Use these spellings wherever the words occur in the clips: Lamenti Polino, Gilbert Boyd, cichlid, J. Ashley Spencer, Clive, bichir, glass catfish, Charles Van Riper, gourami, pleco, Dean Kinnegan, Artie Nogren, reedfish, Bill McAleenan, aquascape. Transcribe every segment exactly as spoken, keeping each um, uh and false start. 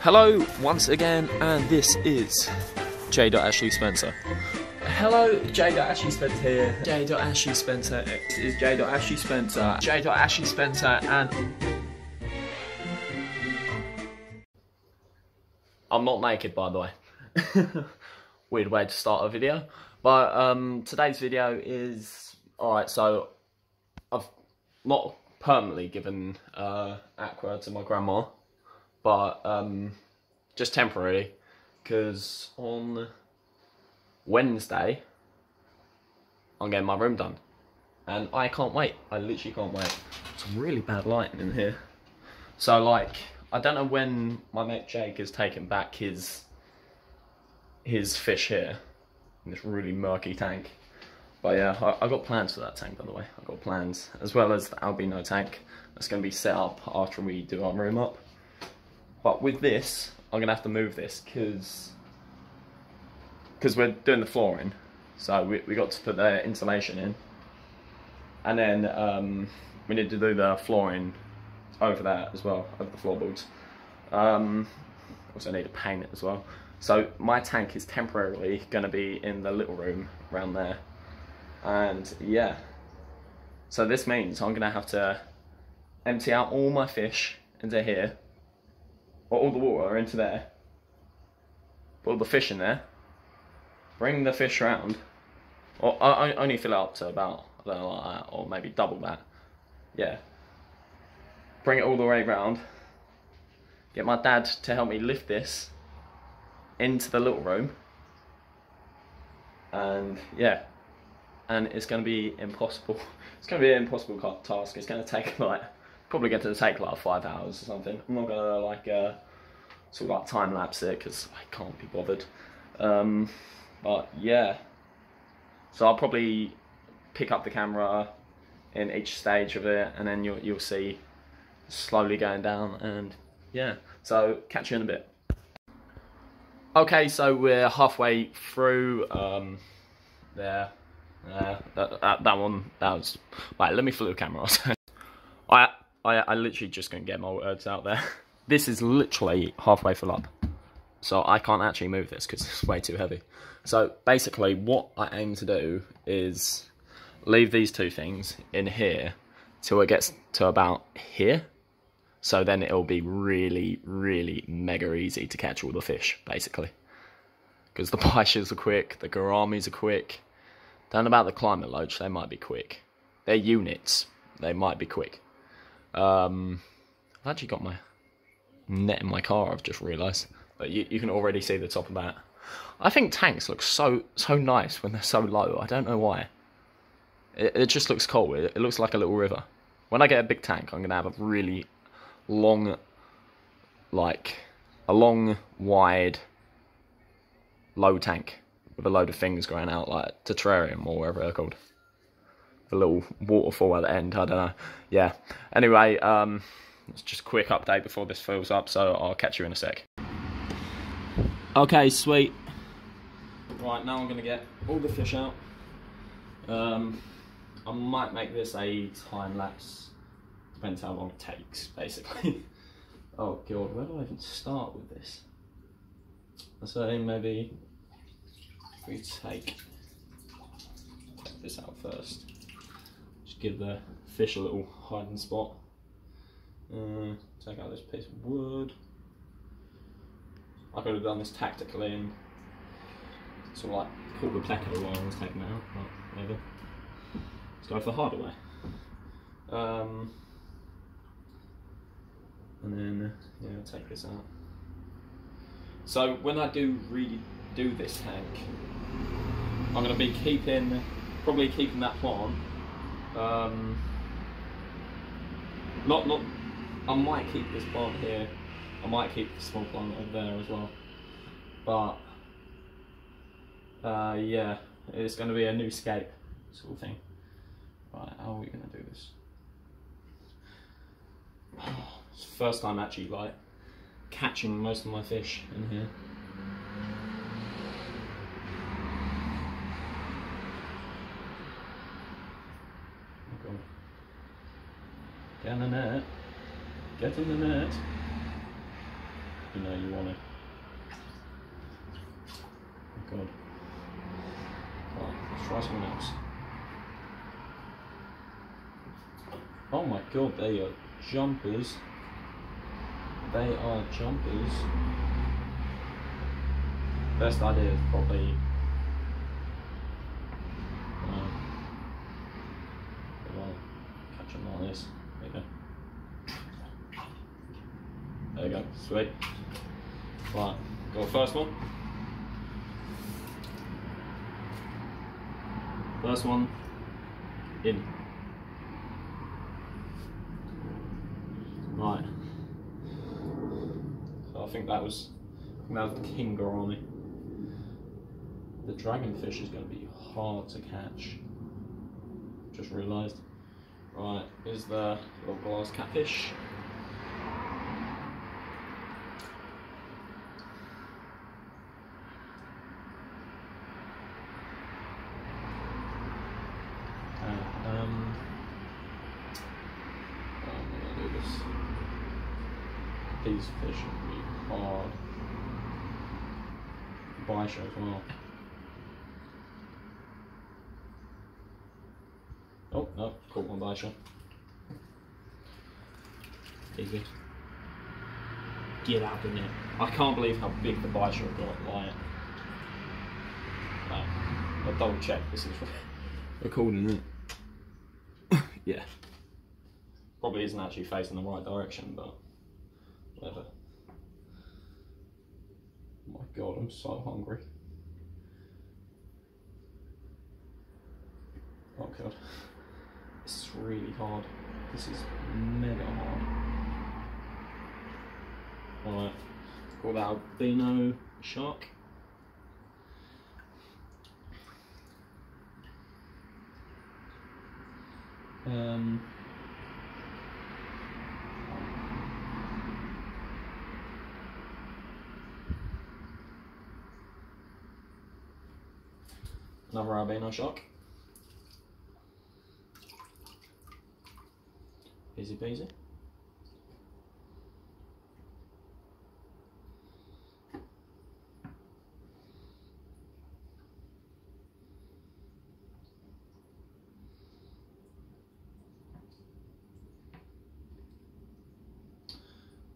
Hello once again, and this is J. Ashley Spencer. Hello, J. Ashley Spencer here. J. Ashley Spencer. This is J. Ashley Spencer. J. Ashley Spencer and... I'm not naked, by the way. Weird way to start a video. But um, today's video is... Alright, so I've not permanently given uh, Aqua to my grandma. But um, just temporarily, because on Wednesday, I'm getting my room done. And I can't wait. I literally can't wait. Some really bad lighting in here. So, like, I don't know when my mate Jake has taken back his, his fish here, in this really murky tank. But yeah, I, I got plans for that tank, by the way. I got plans, as well as the albino tank that's going to be set up after we do our room up. But with this, I'm gonna have to move this because because we're doing the flooring, so we we got to put the insulation in, and then um, we need to do the flooring over that as well, over the floorboards. Um, also need to paint it as well. So my tank is temporarily gonna be in the little room around there, and yeah. So this means I'm gonna have to empty out all my fish into here. Put all the water into there, put all the fish in there, bring the fish round, or I only fill it up to about, I don't know, like that, or maybe double that, yeah. Bring it all the way round, get my dad to help me lift this into the little room, and yeah, and it's going to be impossible. It's going to be an impossible task. It's going to take like... probably going to take like five hours or something. I'm not gonna like uh, sort of like time lapse it because I can't be bothered. Um, but yeah, so I'll probably pick up the camera in each stage of it, and then you'll you'll see slowly going down. And yeah, so catch you in a bit. Okay, so we're halfway through. Um, there, there, that, that that one that was. Right, let me flip the camera. I. I, I literally just couldn't get my words out there. This is literally halfway full up. So I can't actually move this because it's way too heavy. So basically what I aim to do is leave these two things in here till it gets to about here. So then it'll be really, really mega easy to catch all the fish, basically. Because the bichirs are quick, the gouramis are quick. Don't know about the climate loach, they might be quick. They're units, they might be quick. Um, I've actually got my net in my car, I've just realised. But you, you can already see the top of that. I think tanks look so so nice when they're so low. I don't know why. It, it just looks cool. It, it looks like a little river. When I get a big tank, I'm going to have a really long, like, a long, wide, low tank. With a load of things growing out, like a terrarium or whatever they're called. A little waterfall at the end, I don't know. Yeah, anyway, um, it's just a quick update before this fills up, so I'll catch you in a sec. Okay, sweet. Right, now I'm going to get all the fish out. Um, I might make this a time-lapse. Depends how long it takes, basically. Oh, God, where do I even start with this? I say maybe we take this out first. Give the fish a little hiding spot. Uh, take out this piece of wood. I could have done this tactically and sort of like pull the pleco while I was taking it out, but whatever. Let's go for the harder way. Um, and then yeah, take this out. So when I do redo this tank, I'm going to be keeping, probably keeping that plant. Um, not, not, I might keep this plant here, I might keep the small plant over there as well, but, uh, yeah, it's going to be a new scape sort of thing. Right, how are we going to do this? Oh, it's the first time actually, like, catching most of my fish in here. Get in the net. Get in the net. you know you want to. Oh God. Right, let's try something else. Oh my God, they are jumpers. They are jumpers. Best idea is probably um, well, catch them like this. There you go. There you go. Sweet. Right, got the first one. First one in. Right. So I think that was I think that was the king gourami. The dragonfish is going to be hard to catch. Just realised. Right, is the little glass catfish? These fish would be hard. Bichir as well. Oh no, caught one bichir. Easy. Get out in there. I can't believe how big the bichir got. Like, no, I'll double check. This is recording it. Yeah. Probably isn't actually facing the right direction, but. Whatever. Oh my God, I'm so hungry. Oh God. This is really hard. This is mega hard. Alright, call that albino shark. Um. Another albino shark. Easy peasy.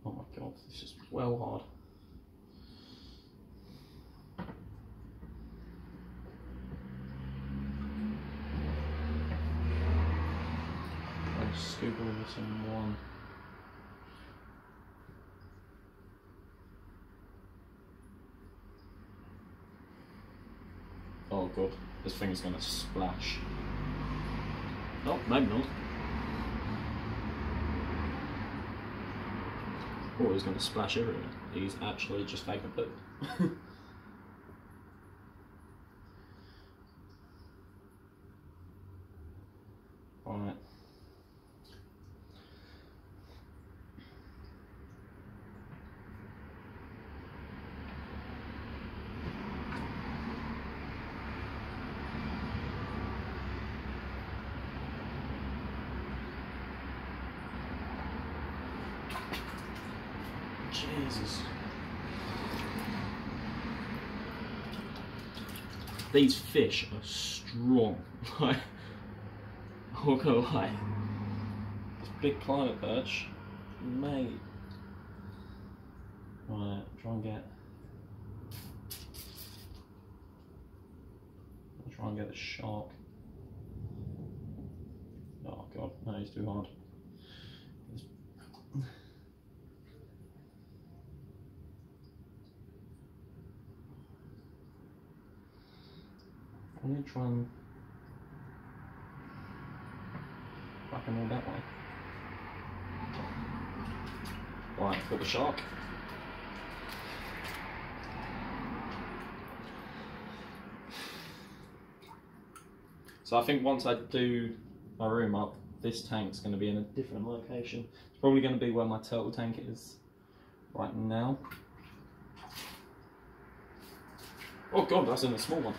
Oh my God, this is well hard. Scoop all this in one. Oh God, this thing is going to splash. Oh, maybe not. Oh, he's going to splash everywhere. He's actually just taking a poop. Alright. Jesus. These fish are strong. Like, I'll go lie. This big climate perch, mate. Right, try and get. I'll try and get the shark. Oh God, no, he's too hard. I'm going to try and whack them all that way. Right, got the shark. So I think once I do my room up, this tank's going to be in a different location. It's probably going to be where my turtle tank is right now. Oh God, that's in a small one.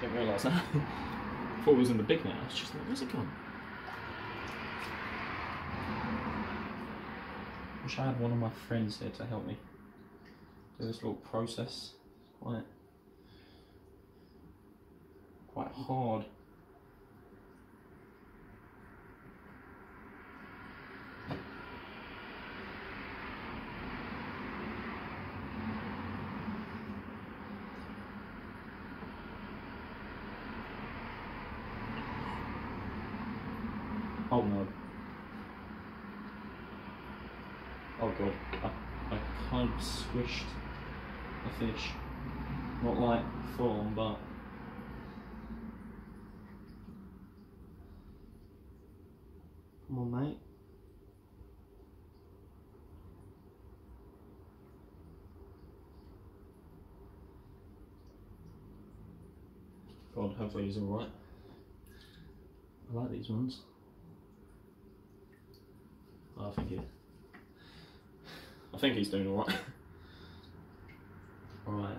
Didn't realise that. I thought it was in the big net. I was just like, where's it gone? Wish I had one of my friends here to help me do this little process. Quite, quite hard. Oh no. Oh god, I, I kind of squished a fish. Not like full on, but come on, mate. God, hopefully he's alright. I like these ones. I think he, I think he's doing alright. Alright.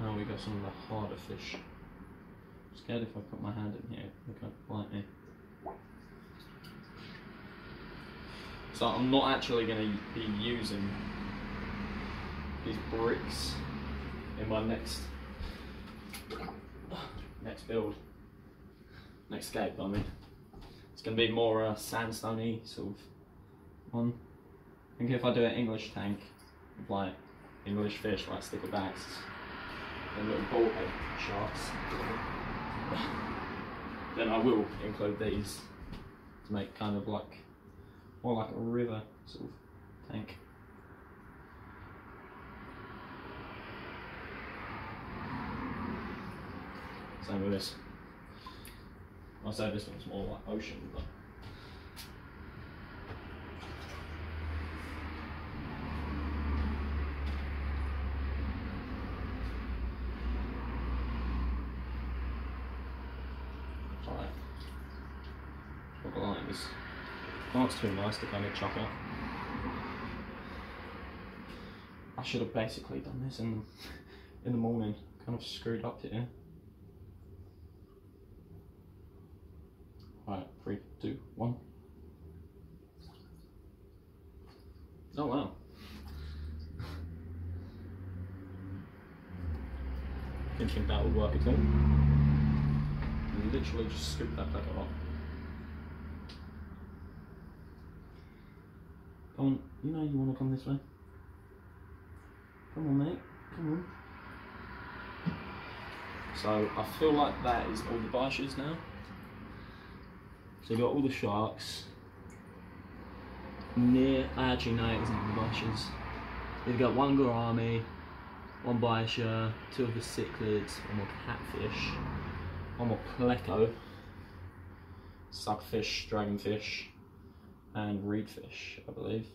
Now we got some of the harder fish. I'm scared if I put my hand in here, they could bite me. So I'm not actually going to be using these bricks in my next next build, next scape. I mean, it's going to be more uh, sandstone-y sort of one. I think if I do an English tank with like English fish, like sticklebacks and little ball head sharks, then I will include these to make kind of like more like a river sort of tank. Same with this. I'll say this one's more like ocean, but alright. What lines? That's too nice to kind of chuck off. I should have basically done this in in the morning. Kind of screwed up here. Alright, three, two, one. Oh wow. Didn't think that would work at all. Literally just scoop that back up. Come on, you know you want to come this way. Come on, mate, come on. So I feel like that is all the bichir now. So you got all the sharks, near, actually no it wasn't the bichir. You've got one gourami, one bichir, two of the cichlids, one more catfish, one more pleco, suckfish, dragonfish, and reedfish, I believe.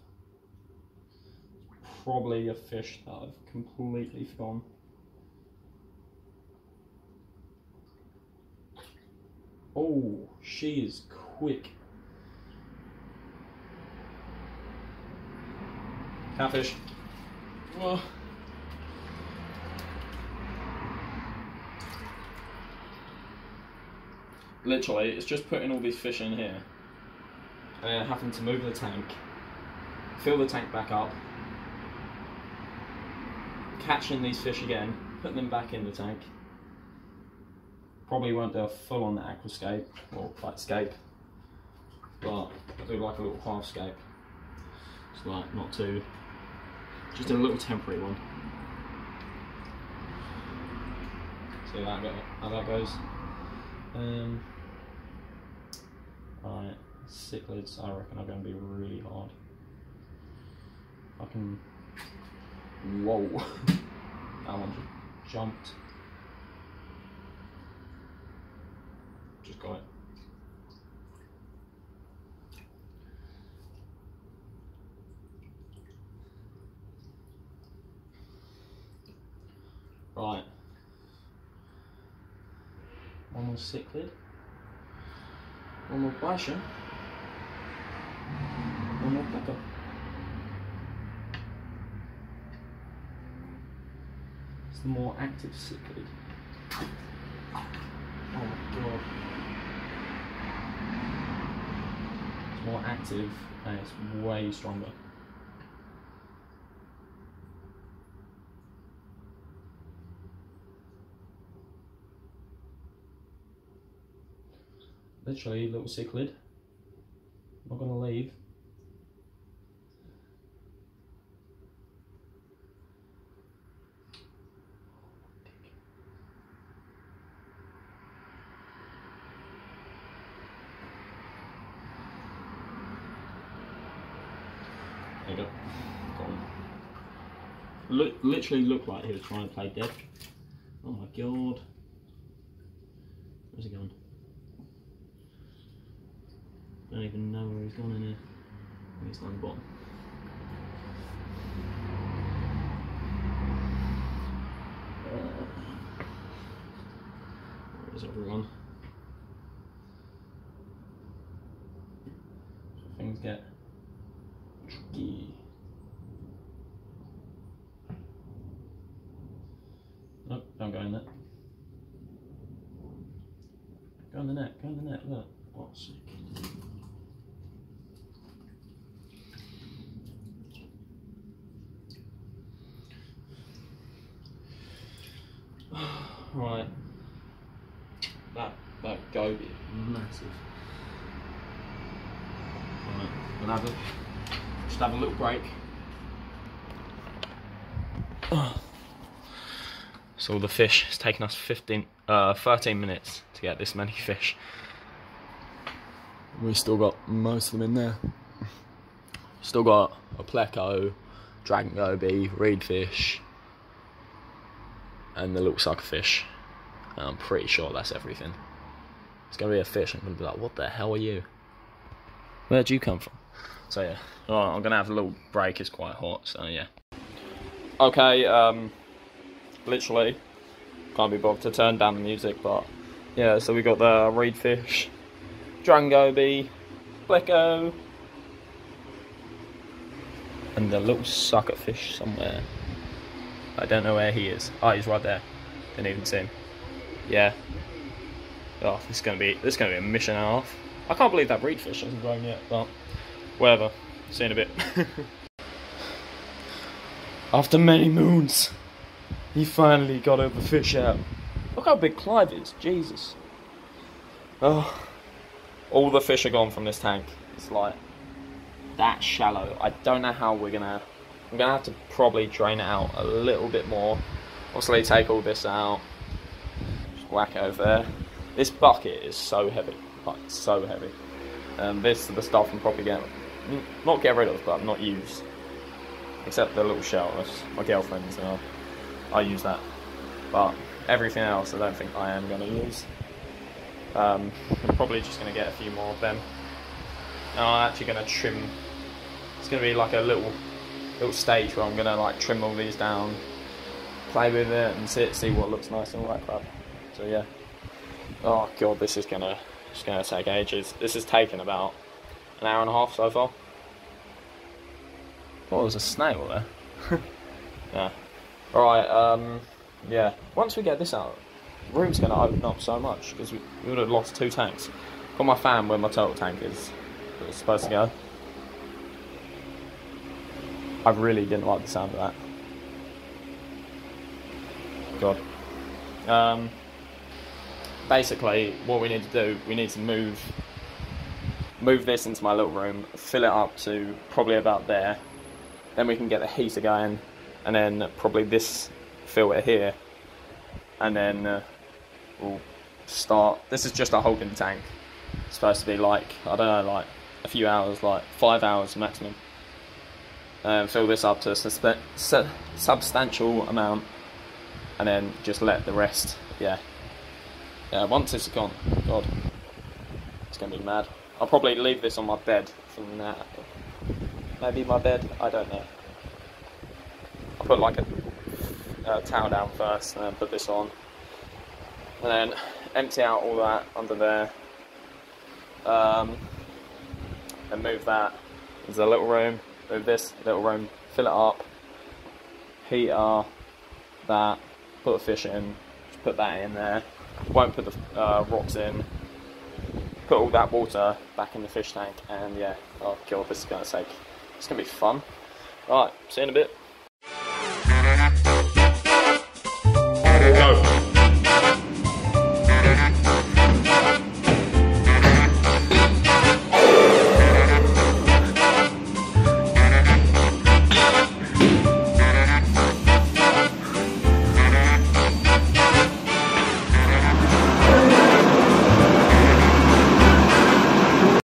Probably a fish that I've completely forgotten. Oh, she is quick. Catfish. Oh. Literally, it's just putting all these fish in here and then having to move the tank, fill the tank back up, catching these fish again, putting them back in the tank. Probably won't do a full on aquascape or fightscape, but I'll do like a little halfscape. It's like not too, just a little temporary one. See how that, how that goes. Um, Alright, cichlids I reckon are going to be really hard. I can. Whoa! That one just jumped. Just got it. Right. One more cichlid. One more bichir. One more pleco. It's the more active cichlid. Oh more active and it's way stronger. Literally, little cichlid, not going to leave. There you go. Gone. Look, literally looked like he was trying to play dead. Oh my god. Where's he gone? I don't even know where he's gone in here. I think he's down the bottom. Where is everyone? Things get tricky. Nope, don't go in there. Go in the net, go in the net, look. What a sick. Right, that that goby is massive. Right, we'll have a, just have a little break. So all the fish. It's taken us fifteen, uh, thirteen minutes to get this many fish. We've still got most of them in there. Still got a pleco, dragon goby, reedfish, and the little suckerfish. And I'm pretty sure that's everything. It's going to be a fish and I'm going to be like, what the hell are you? Where'd you come from? So yeah, alright, I'm going to have a little break, it's quite hot, so yeah. Okay, um, literally, can't be bothered to turn down the music, but yeah, so we got the reedfish, dragon goby, pleco, and the little suckerfish somewhere. I don't know where he is. Oh, he's right there. Didn't even see him. Yeah. Oh, this is gonna be this is gonna be a mission and a half. I can't believe that reedfish hasn't grown yet, but whatever. See you in a bit. After many moons, he finally got over fish out. Look how big Clive is. Jesus. Oh, all the fish are gone from this tank. It's like that shallow. I don't know how we're gonna. I'm going to have to probably drain it out a little bit more. Obviously take all this out. Just whack it over there. This bucket is so heavy. Like, so heavy. Um, this is the stuff I'm probably getting... Not get rid of, but I'm not used. Except the little shell. That's my girlfriend's and I'll, I'll use that. But everything else I don't think I am going to use. Um, I'm probably just going to get a few more of them. And I'm actually going to trim... It's going to be like a little... little stage where I'm gonna like trim all these down, play with it and see see what looks nice and all that crap. So yeah. Oh god, this is gonna it's gonna take ages. This has taken about an hour and a half so far. Oh, there's a snail there. Yeah. Alright, um yeah. Once we get this out, the room's gonna open up so much because we, we would have lost two tanks. Got my fan where my turtle tank is it's supposed to go. I really didn't like the sound of that. God. Um, basically, what we need to do, we need to move, move this into my little room, fill it up to probably about there. Then we can get the heater going, and then probably this filter here, and then uh, we'll start. This is just a holding tank. It's supposed to be like I don't know, like a few hours, like five hours maximum. And fill this up to a su substantial amount and then just let the rest, yeah. Yeah, once it's gone, god, it's gonna be mad. I'll probably leave this on my bed from now. Maybe my bed, I don't know. I'll put like a, a towel down first and then put this on. And then empty out all that under there. Um, and move that into the little room. Move this little room, fill it up, heater, that, put a fish in, just put that in there, won't put the uh, rocks in, put all that water back in the fish tank, and yeah, I'll kill this for God's sake. It's going to be fun. Right, see you in a bit.